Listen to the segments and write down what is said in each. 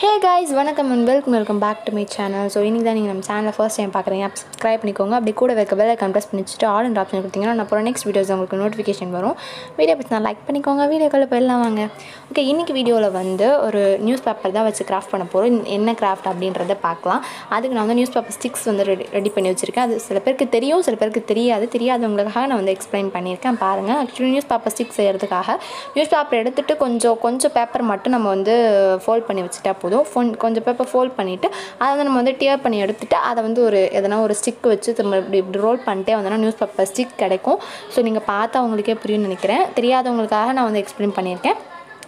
Hey guys, welcome and welcome back to my channel. So, if you are channel first time, subscribe and click the bell icon press the all and option the next videos notification video like video. Okay, in this video a newspaper that craft craft the newspaper sticks ready I explain actually newspaper sticks newspaper fold paper fold பண்ணிட்டு அத நம்ம வந்து dear பண்ணி எடுத்துட்டு அத வந்து ஒரு எதனா ஒரு ஸ்டிக் வச்சு திரும்ப இப்படி ரோல் பண்ணிட்டே வந்தா நியூஸ் பேப்பர் ஸ்டிக் கிடைக்கும் சோ நீங்க பார்த்தா உங்களுக்கே புரியும் நினைக்கிறேன் தெரியாதவங்களுக்காக நான் வந்து எக்ஸ்பிளைன் பண்ணியிருக்கேன்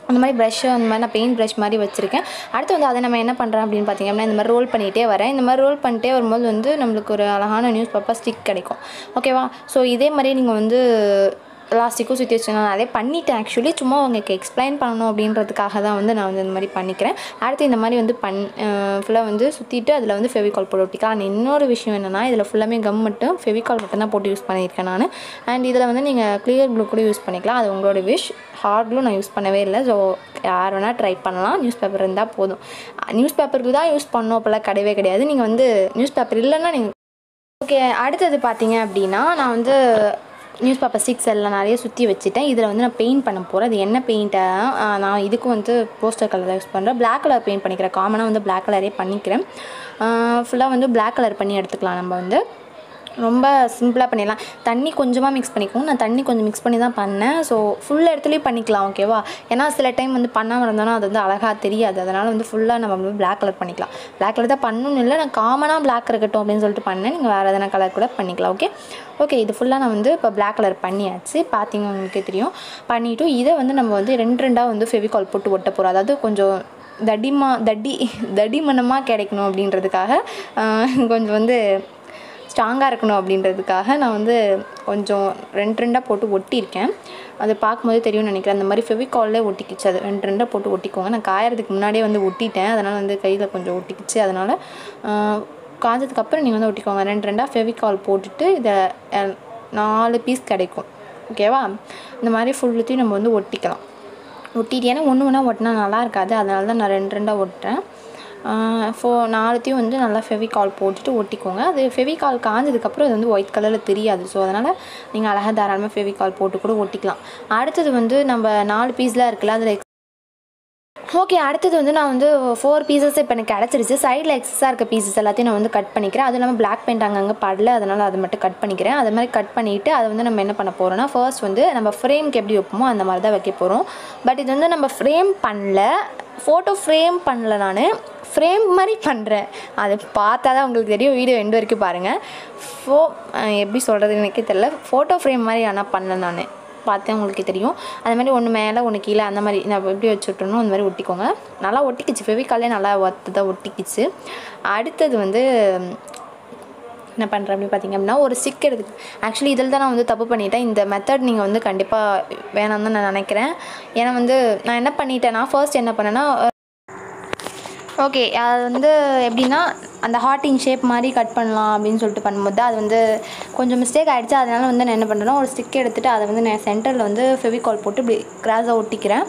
அந்த மாதிரி பிரஷ் அந்த மாதிரி நான் பெயிண்ட் பிரஷ் மாதிரி வச்சிருக்கேன் அடுத்து வந்து அத நம்ம என்ன பண்றோம் அப்படினு பாத்தீங்கன்னா இந்த மாதிரி ரோல் பண்ணிட்டே வரேன் இந்த மாதிரி ரோல் பண்ணிட்டே வரும்போது வந்து நமக்கு ஒரு அழகான நியூஸ் பேப்பர் ஸ்டிக் கிடைக்கும் ஓகேவா சோ இதே மாதிரி நீங்க வந்து Elastic situation I பண்ணிட்ட actually சும்மா உங்களுக்கு எக்ஸ்பிளைன் பண்ணனும் அப்படிங்கிறதுக்காக தான் வந்து நான் வந்து இந்த மாதிரி பண்ணிக்கிறேன் அடுத்து இந்த மாதிரி வந்து ஃபுல்லா வந்து சுத்திட்டு அதுல வந்து ஃபெவிகால் போட்டு ஒட்டிக்கலாம் நான் இன்னொரு விஷயம் என்னன்னா இதல ஃபுல்லாமே கம் மட்டும் ஃபெவிகால் மட்டும் தான் போட்டு யூஸ் பண்ணியிருக்கேன் நான் and இதல வந்து நீங்க கிளியர் ப்ளூ கூட யூஸ் பண்ணிக்கலாம் அது உங்களோட wish ஹார்ட் ப்ளூ நான் யூஸ் பண்ணவே இல்ல சோ யார் வேணா ட்ரை பண்ணலாம் நியூஸ் பேப்பர் இருந்தா போதும் நியூஸ் பேப்பருக்கு தான் யூஸ் பண்ணனும் அப்பள கடவே கிடையாது நீங்க வந்து நியூஸ் பேப்பர் இல்லனா நீங்க ஓகே அடுத்து பாத்தீங்க அப்படினா நான் வந்து newspaper 6 எல்லாம் நிறைய சுத்தி வச்சிட்டேன் இதல வந்து நான் பெயிண்ட் பண்ண போறேன் இது என்ன பெயிண்டா நான் இதுக்கு வந்து போஸ்டர் கலர் யூஸ் பண்றேன் black color பெயிண்ட் பண்ணிக்கிறேன் காமனா வந்து black colorே பண்ணிக்கிறேன் ஃபுல்லா வந்து black color பண்ணி எடுத்துக்கலாம் நம்ம வந்து ரொம்ப சிம்பிளா பண்ணிடலாம் தண்ணி கொஞ்சமா mix பண்ணிக்கோங்க நான் தண்ணி கொஞ்சம் mix பண்ணி தான் பண்ணேன் சோ full எடுத்துலயே பண்ணிக்கலாம் ஓகேவா ஏனா சில டைம் வந்து பண்ணாம இருந்தானா அது வந்து அழகா தெரியாது அதனால வந்து full-ஆ நம்ம black color பண்ணிக்கலாம் black color தான் பண்ணனும் இல்ல நான் காமனா black இருக்கட்டும் அப்படினு சொல்லிட்டு பண்ணேன் நீங்க வேற எதனா color கூட பண்ணிக்கலாம் ஓகே ஓகே இது full-ஆ நான் வந்து இப்ப black color பண்ணியாச்சு பாத்தீங்க உங்களுக்கு தெரியும் பண்ணிட்டு இத வந்து நம்ம வந்து ரெண்டு ரெண்டா வந்து ஃபெவிகால் போட்டு ஒட்ட போறோம் அதாவது கொஞ்சம் தடி மனமா கிடைக்கணும் அப்படிங்கிறதுக்காக கொஞ்சம் வந்து ஸ்ட்ராங்கா இருக்கணும் அப்படிங்கிறதுக்காக நான் வந்து கொஞ்சம் ரெண்டு ரெண்டா போட்டு ஒட்டி இருக்கேன் அது பாக்கும்போது தெரியும் நினைக்கிறேன் அந்த மாதிரி ஃபெவிகால்லே ஒட்டிக்கிச்சு அது ரெண்டு ரெண்டா போட்டு ஒட்டிக்கோங்க நான் காயறதுக்கு முன்னாடியே வந்து ஒட்டிட்டேன் அதனால வந்து கையில கொஞ்சம் ஒட்டிக்கிச்சு அதனால காஞ்சதுக்கு அப்புறம் நீங்க வந்து ஒட்டிக்கோங்க ரெண்டு ரெண்டா ஃபெவிகால் போட்டுட்டு இத 4 பீஸ் கிடைக்கும் ஓகேவா இந்த மாதிரி ஃபுல்லத்தையும் நம்ம வந்து ஒட்டிக்கலாம் ஒட்டிட்டேனா ஒண்ணுனா ஒட்டினா நல்லா இருக்காது அதனால தான் நான் ரெண்டு ரெண்டா ஒட்டறேன் for நாளைக்கு வந்து நல்லா ஃபெவிகால் போட்டுட்டு ஒட்டிக்கோங்க அது ஃபெவிகால் காஞ்சதுக்கு அப்புறம் அது வந்து white கலர்ல தெரியாது சோ அதனால நீங்க அழகா தாராளமா ஃபெவிகால் போட்டு கூட ஒட்டிக்கலாம் அடுத்து வந்து நம்ம 4 பீஸ்ல இருக்குல அதுல ஓகே அடுத்து வந்து நான் வந்து 4 பீसेस இப்ப எனக்கு அடைச்சிருச்சு சைடுல எக்ஸஸா இருக்க பீसेस எல்லாத்தையும் நான் வந்து கட் பண்ணிக்கிறேன் அதுலமே black paint அங்கங்க படல அதனால அது மட்டும் கட் பண்ணிக்கிறேன் அதே மாதிரி கட் பண்ணிட்டு அது வந்து நம்ம என்ன பண்ண போறோம்னா first வந்து நம்ம ஃப்ரேம்க்கு எப்படி வைப்போமோ அந்த மாதிரி தான் வைக்க போறோம் பட் இது வந்து நம்ம ஃப்ரேம் பண்ணல photo frame பண்ணல நானு frame மாதிரி பண்றேன் அது பார்த்தா தான் உங்களுக்கு தெரியும் வீடியோ எண்ட் வரைக்கும் பாருங்க எப்படி சொல்றது எனக்கு தெரியல photo frame மாதிரி انا பண்ணல நானு பார்த்தா உங்களுக்கு தெரியும் அதே மாதிரி ஒண்ணு மேல ஒண்ணு கீழ அந்த மாதிரி நான் எப்படி வச்சிட்டேனோ அந்த மாதிரி ஒட்டிக்கோங்க நல்லா ஒட்டிக்கிச்சு ஃபெவிகால்லே நல்லா வத்ததா ஒட்டிக்கிச்சு அடுத்து வந்து என்ன பண்றேன் அப்படி பாத்தீங்கன்னா ஒரு ஸ்டிக் எடுத்து actually இதல தான் நான் வந்து தப்பு பண்ணிட்டேன் இந்த மெத்தட் நீங்க வந்து கண்டிப்பா வேணாம் தான் நான் நினைக்கிறேன் ஏனா வந்து நான் என்ன பண்ணிட்டேனா first என்ன பண்ணேனா ஓகே அது வந்து எப்படினா அந்த ஹார்ட்டிங் ஷேப் மாதிரி கட் பண்ணலாம் அப்படினு சொல்லிட்டு பண்ணும்போது அது வந்து கொஞ்சம் மிஸ்டேக் ஆயிடுச்சு அதனால வந்து நான் என்ன பண்றேனா ஒரு ஸ்டிக் எடுத்துட்டு அதை வந்து நான் சென்டர்ல வந்து ஃபெவிகால் போட்டு இப்படி கிராஸா ஒட்டிக்கிறேன்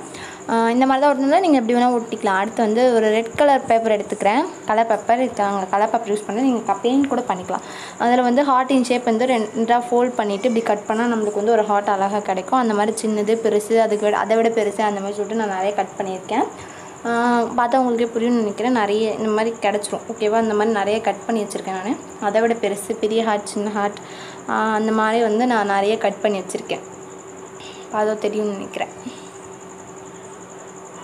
இந்த மாதிரி தான் ஒட்டணும்னா நீங்க எப்படி வேணா ஒட்டிக்கலாம் அடுத்து வந்து ஒரு ரெட் கலர் பேப்பர் எடுத்துக்கிறேன் கலர் பேப்பர் இருக்காங்க கலர் பேப்பர் யூஸ் பண்ணி நீங்க பெயிண்ட் கூட பண்ணிக்கலாம் அதனால வந்து ஹார்ட்டிங் ஷேப் வந்து ரெண்டா ஃபோல்ட் பண்ணிட்டு இப்படி கட் பண்ணா நமக்கு வந்து ஒரு ஹார்ட் அழகா கிடைக்கும் அந்த மாதிரி சின்னது பெருசு அதைவிட பெருசு அந்த மாதிரி சொல்லிட்டு நான் நிறைய கட் பண்ணியிருக்கேன் பார்த்தா உங்களுக்கு புரியும் நினைக்கிறேன் நிறைய இந்த மாதிரி கடச்சிரும் ஓகேவா இந்த மாதிரி நிறைய கட் பண்ணி வச்சிருக்கேன் நான் அதைவிட பெருசு பெரிய ஹார்ட் சின்ன ஹார்ட் அந்த மாதிரி வந்து நான் நிறைய கட் பண்ணி வச்சிருக்கேன் பாதோ தெரியும் நினைக்கிறேன்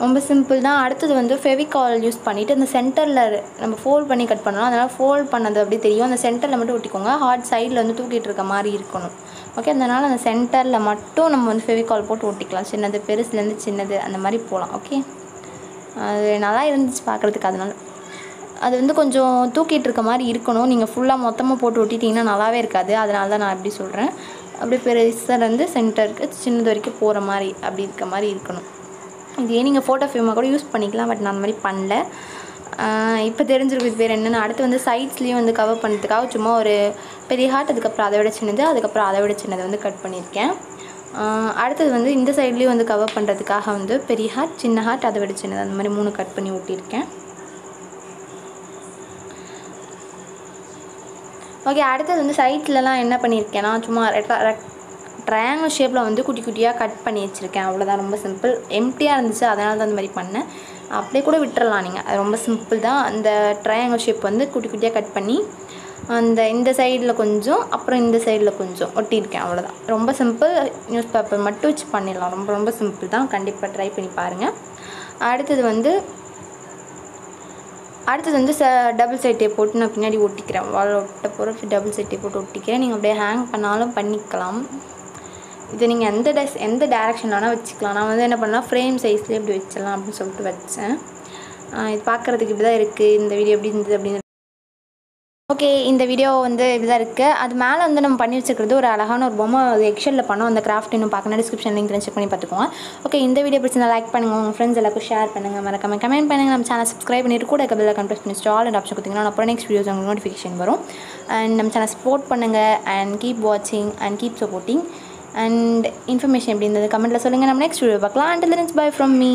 ரொம்ப சிம்பிள் தான் அடுத்து வந்து ஃபெவிகால் யூஸ் பண்ணிட்டு அந்த சென்டர்ல நம்ம ஃபோல்ட் பண்ணி கட் பண்ணலாம் அதனால ஃபோல்ட் பண்ணது அப்படியே தெரியும் அந்த சென்டர்ல மட்டும் ஒட்டிக்கோங்க ஹார்ட் சைடுல வந்து தூக்கிட்டு இருக்க மாதிரி இருக்கணும் ஓகே அதனால அந்த சென்டர்ல மட்டும் நம்ம வந்து ஃபெவிகால் போட்டு ஒட்டிக்கலாம் சின்னது பெருசுல இருந்து சின்னது அந்த மாதிரி போலாம் ஓகே அது நல்லா இருந்துச்சு பார்க்கிறதுக்கு அதனால அது வந்து கொஞ்சம் தூக்கிட்டு இருக்க மாதிரி இருக்கணும் நீங்க ஃபுல்லா மொத்தமா போட்டு ஒட்டிட்டீங்கன்னா நல்லாவே இருக்காது அதனால தான் நான் இப்படி சொல்றேன் அப்படியே பெருசா இருந்து சென்டருக்கு சின்னது வரைக்கும் போற மாதிரி அப்படி இருக்க மாதிரி இருக்கணும் இதே நீங்க போட்டோ ஃப்ரேமா கூட யூஸ் பண்ணிக்கலாம் பட் நான் அந்த மாதிரி பண்ணல இப்போ தெரிஞ்சிருக்கு இது பேர் என்னன்னா அடுத்து வந்து சைட்ஸ்லயே வந்து கவர் பண்ணிட்டதுக்காக சும்மா ஒரு பெரிய ஹார்ட் அதுக்கு அப்புறம் அதைவிட சின்னது அதுக்கு அப்புறம் அதைவிட சின்னது வந்து கட் பண்ணியிருக்கேன் அடுத்து வந்து இந்த சைடுலயே வந்து கவர் பண்றதுக்காக வந்து பெரிய ஹார்ட் சின்ன ஹார்ட் அதைவிட சின்னது அந்த மாதிரி மூணு கட் பண்ணி ஒட்டி இருக்கேன் ஓகே, அடுத்தது வந்து சைட்லலாம் என்ன பண்ணியிருக்கேன்னா சும்மா ட்ரையாங்கிள் ஷேப்பில் வந்து குட்டி குட்டியாக கட் பண்ணி வச்சுருக்கேன். அவ்வளோதான், ரொம்ப சிம்பிள். எம்டியாக இருந்துச்சு, அதனால தான் அந்த மாதிரி பண்ணேன். அப்படியே கூட விட்டுறலாம் நீங்கள், அது ரொம்ப சிம்பிள் தான். அந்த ட்ரையாங்கிள் ஷேப் வந்து குட்டி குட்டியாக கட் பண்ணி அந்த இந்த சைடில் கொஞ்சம் அப்புறம் இந்த சைடில் கொஞ்சம் ஒட்டியிருக்கேன். அவ்வளோதான், ரொம்ப சிம்பிள். நியூஸ் பேப்பர் மட்டும் வச்சு பண்ணிடலாம். ரொம்ப ரொம்ப சிம்பிள் தான். கண்டிப்பாக ட்ரை பண்ணி பாருங்கள். அடுத்தது வந்து டபுள் சைட் டேப் போட்டு நான் பின்னாடி ஒட்டிக்கிறேன். வாழை ஒட்ட போகிற டபுள் சைட் டேப் போட்டு ஒட்டிக்கிறேன். நீங்கள் அப்படியே ஹேங் பண்ணாலும் பண்ணிக்கலாம். இது நீங்கள் எந்த டைரெக்ஷன் வேணால் வச்சுக்கலாம். நான் வந்து என்ன பண்ணலாம், ஃப்ரேம் சைஸ்லேயே இப்படி வச்சிடலாம் அப்படின்னு சொல்லிட்டு வச்சேன். இது பார்க்குறதுக்கு இப்படி தான் இருக்குது. இந்த வீடியோ எப்படி இருந்தது அப்படின்னு ஓகே, இந்த வீடியோ வந்து இதுதான் இருக்குது. அது மேலே வந்து நம்ம பண்ணி வச்சுருக்கிறது ஒரு அழகான ஒரு பொம்மை. அது எக்ஷனில் பண்ணோம். அந்த கிராஃப்ட் இன்னும் பார்க்கணும், டிஸ்கிரிப்ஷன் லிங்க் செக் பண்ணி பார்த்துக்கோங்க. ஓகே, இந்த வீடியோ பிடிச்சிருந்தா லைக் பண்ணுங்கள், உங்கள் ஃப்ரெண்ட்ஸ் எல்லாருக்கும் ஷேர் பண்ணுங்கள், மறக்காம கமெண்ட் பண்ணுங்கள். நம்ம சேனல் சப்ஸ்கிரைப் பண்ணிட்டு கூட கபெல்லாம் கம்ப்ரெஸ் பண்ணி ஸ்டால் அண்ட் ஆப்ஷன் கொடுத்தீங்கன்னா அப்புறம் நெக்ஸ்ட் வீடியோஸ் உங்களுக்கு நோட்டிஃபிகேஷன் வரும். அண்ட் நம்ம சேனல் சப்போர்ட் பண்ணுங்கள். அண்ட் கீப் வாட்சிங் and keep supporting. And information எப்படி இருந்தது கமெண்ட்டில் சொல்லுங்கள். நம்ம நெக்ஸ்ட் வீடியோ பார்க்கலாம். And thanks bye from me.